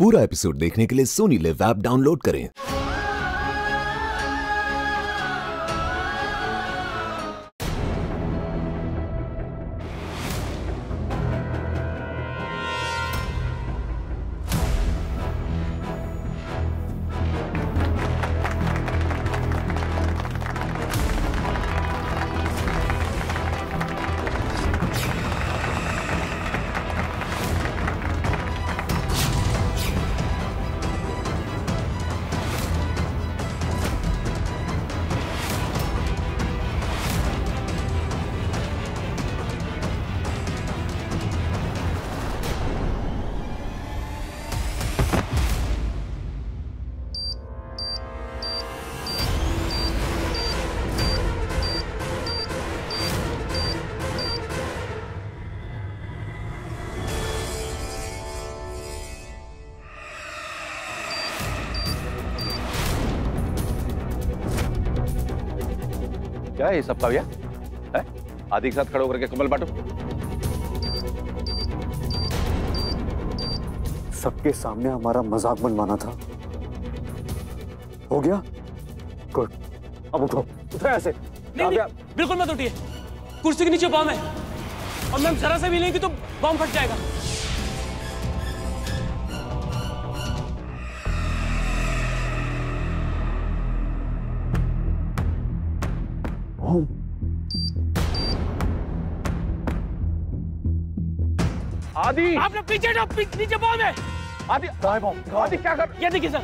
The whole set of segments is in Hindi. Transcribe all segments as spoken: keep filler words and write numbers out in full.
पूरा एपिसोड देखने के लिए सोनी लिव ऐप डाउनलोड करें। क्या है ये सब काव्या? है आदि के साथ खड़े होकर के कमल बांटो। सबके सामने हमारा मजाक बनवाना था, हो गया? गुड, अब उठो। उठो ऐसे। नहीं, नहीं, बिल्कुल मत उठिए। कुर्सी के नीचे बम है और मैम जरा से हिलेंगी तो बम फट जाएगा। आदि आप लोग पीछे जाओ, नीचे बॉम्ब है। आदि कहाँ है बॉम्ब? आदि क्या कर? ये देखिए sir,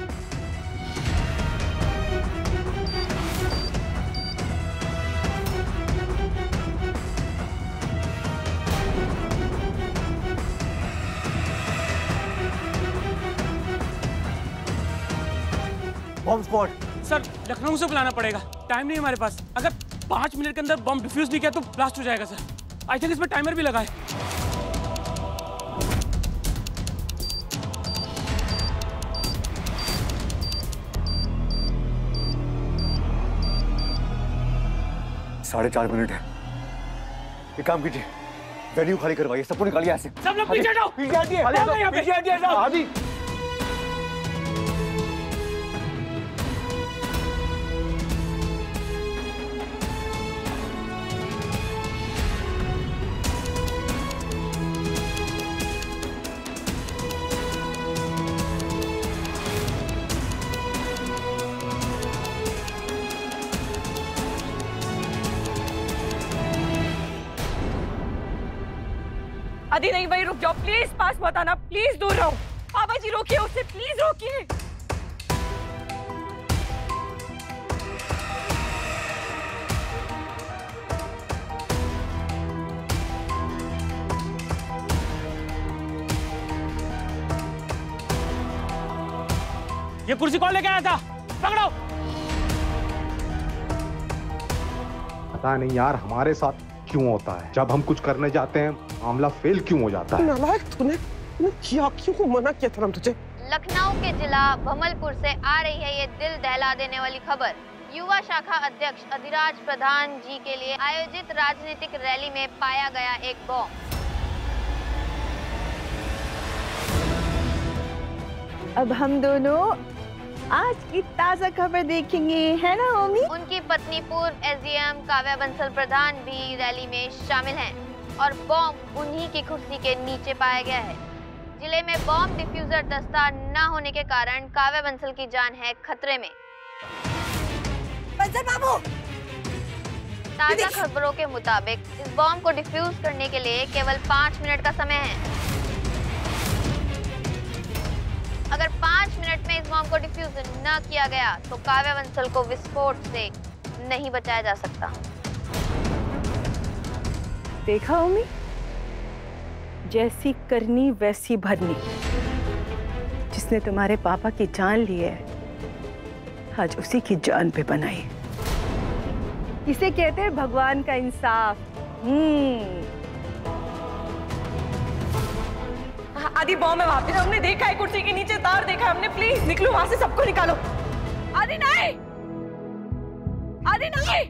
bomb spot. Sir Lucknow से बुलाना पड़ेगा, टाइम नहीं हमारे पास। अगर पांच मिनट के अंदर बम डिफ्यूज नहीं किया तो ब्लास्ट हो जाएगा सर। आई थिंक इसमें टाइमर भी लगा है। साढ़े चार मिनट है। एक काम कीजिए, वेन्यू खाली करवाइए, सबको निकालिए ऐसे। सब लोग पीछे जाओ, पीछे हटिए, पीछे हटिए सब। आदि आदि नहीं, भाई रुक जाओ प्लीज, पास मत आना प्लीज, दूर रहो। पापा जी रोकिए उसे, प्लीज रोकिए। ये कुर्सी कौन लेके आया था? पकड़ो। पता नहीं यार हमारे साथ क्यों होता है, जब हम कुछ करने जाते हैं मामला फेल क्यों हो जाता है। नालायक, तूने तूने क्या, क्यों को मना किया था तुझे? लखनऊ के जिला भमलपुर से आ रही है ये दिल दहला देने वाली खबर। युवा शाखा अध्यक्ष अधिराज प्रधान जी के लिए आयोजित राजनीतिक रैली में पाया गया एक बॉम्ब। अब हम दोनों आज की ताजा खबर देखेंगे, है ना होमी? उनकी पत्नी पूर्व एसडीएम काव्या बंसल प्रधान भी रैली में शामिल हैं और बॉम्ब उन्हीं की कुर्सी के नीचे पाया गया है। जिले में बॉम्ब डिफ्यूजर दस्ता न होने के कारण काव्या बंसल की जान है खतरे में। बंसल बाबू, ताजा खबरों के मुताबिक इस बॉम्ब को डिफ्यूज करने के लिए केवल पाँच मिनट का समय है। अगर पाँच मिनट में इस बॉम्ब को डिफ्यूज न किया गया तो काव्या बंसल को विस्फोट से नहीं बचाया जा सकता। देखा होमी, जैसी करनी वैसी भरनी। जिसने तुम्हारे पापा की जान ली है, आज उसी की जान पे बनाई। इसे कहते हैं भगवान का इंसाफ। हम्म आदि बॉम्ब है वहाँ पे, हमने देखा है, कुर्सी के नीचे तार देखा है हमने। प्लीज निकलो वहाँ से, सबको निकालो। आदि नहीं, आदि नहीं।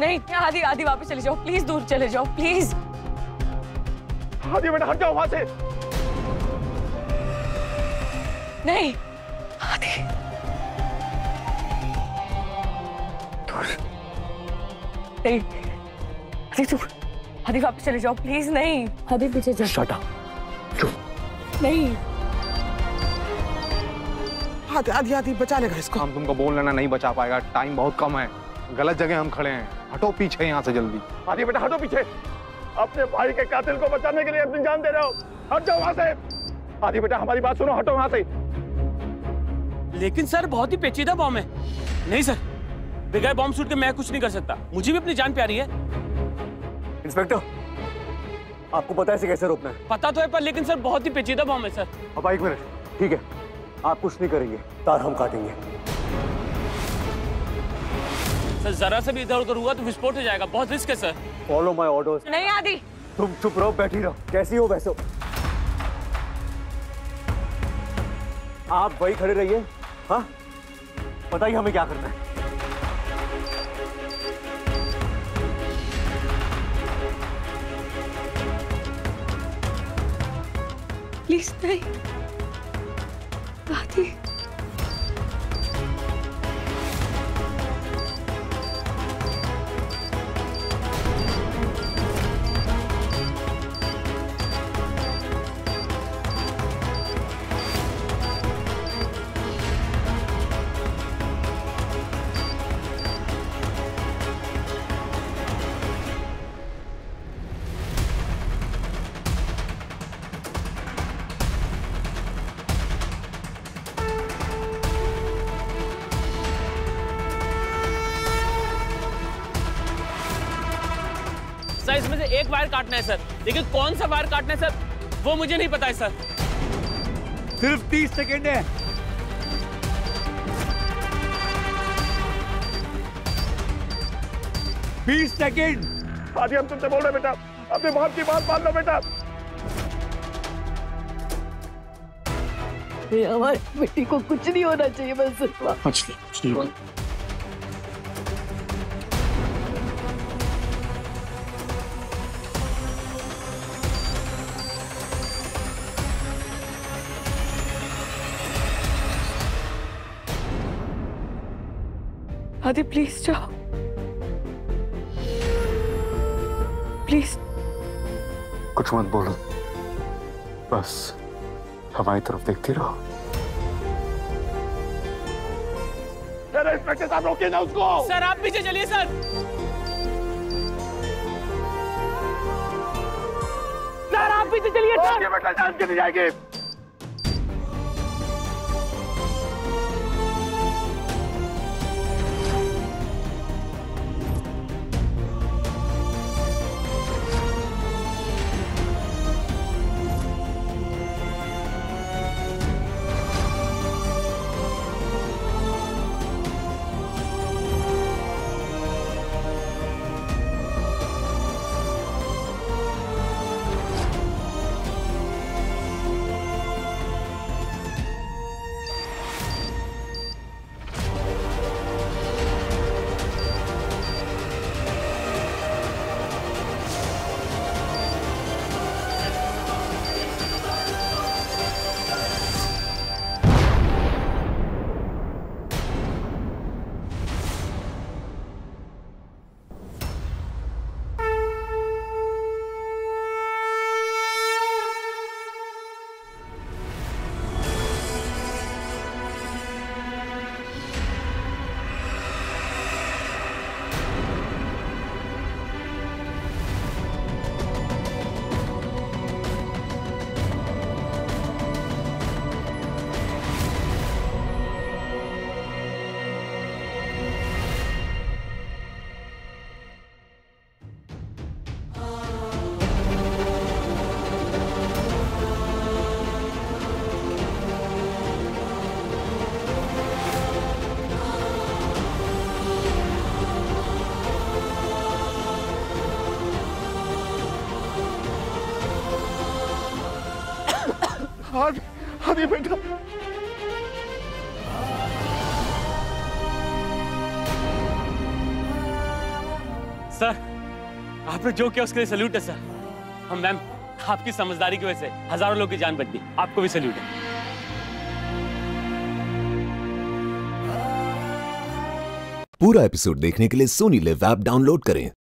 नहीं आदि, आदि वापस चले जाओ प्लीज, दूर चले जाओ प्लीज। शादी बेटा, हट जाओ वहां से। नहीं आदि, नहीं आदि, तू आदि वापस चले जाओ प्लीज। नहीं आदि पीछे जाओ। शट अप, चुप। नहीं आदि, आदि आदि बचा लेगा इसको। हम तुमको बोल लेना नहीं बचा पाएगा, टाइम बहुत कम है, गलत जगह हम खड़े हैं। हटो पीछे यहाँ से जल्दी। आदि बेटा हटो पीछे, अपने भाई के कातिल को बचाने के लिए अपनी जान दे रहे हो। हट जाओ वहां से। आदि बेटा हमारी बात सुनो, हटो वहां से। लेकिन सर बहुत ही पेचीदा बॉम्ब है। नहीं सर, बगैर बॉम्ब सूट के मैं कुछ नहीं कर सकता, मुझे भी अपनी जान प्यारी है। इंस्पेक्टर आपको पता है इसे कैसे रोकना है? पता तो है, पर लेकिन सर बहुत ही पेचीदा बॉम्ब है सर। अब एक मिनट, ठीक है आप कुछ नहीं करेंगे, तार हम काटेंगे। सर जरा सा भी इधर उधर हुआ तो विस्फोट हो जाएगा, बहुत रिस्क है सर। Follow my orders. नहीं आदि तुम चुप रहो, बैठी रहो, कैसी हो वैसे आप वही खड़े रहिए। हाँ पता ही हमें क्या करना है। प्लीज नहीं आदि, इसमें से एक वायर काटना है सर, लेकिन कौन सा वायर काटना है सर वो मुझे नहीं पता है सर। सिर्फ तीस सेकेंड है। बीस सेकेंड। आदि हम तुमसे बोल रहे बेटा, अपने बाप की बात मान लो बेटा। हमारी बेटी को कुछ नहीं होना चाहिए बस। आदि प्लीज जाओ, प्लीज कुछ मत बोलो, बस हमारी तरफ देखती रहो। सर इंस्पेक्टर साहब रोकिए ना उसको। सर आप पीछे चलिए सर। सर आप पीछे चलिए सर। बेटा जान के नहीं जाएंगे। आदि बेटा, सर आपने जो किया उसके लिए सैल्यूट है सर। हम मैम आपकी समझदारी की वजह से हजारों लोग की जान बच गई। आपको भी सैल्यूट है। पूरा एपिसोड देखने के लिए सोनी लिव ऐप डाउनलोड करें।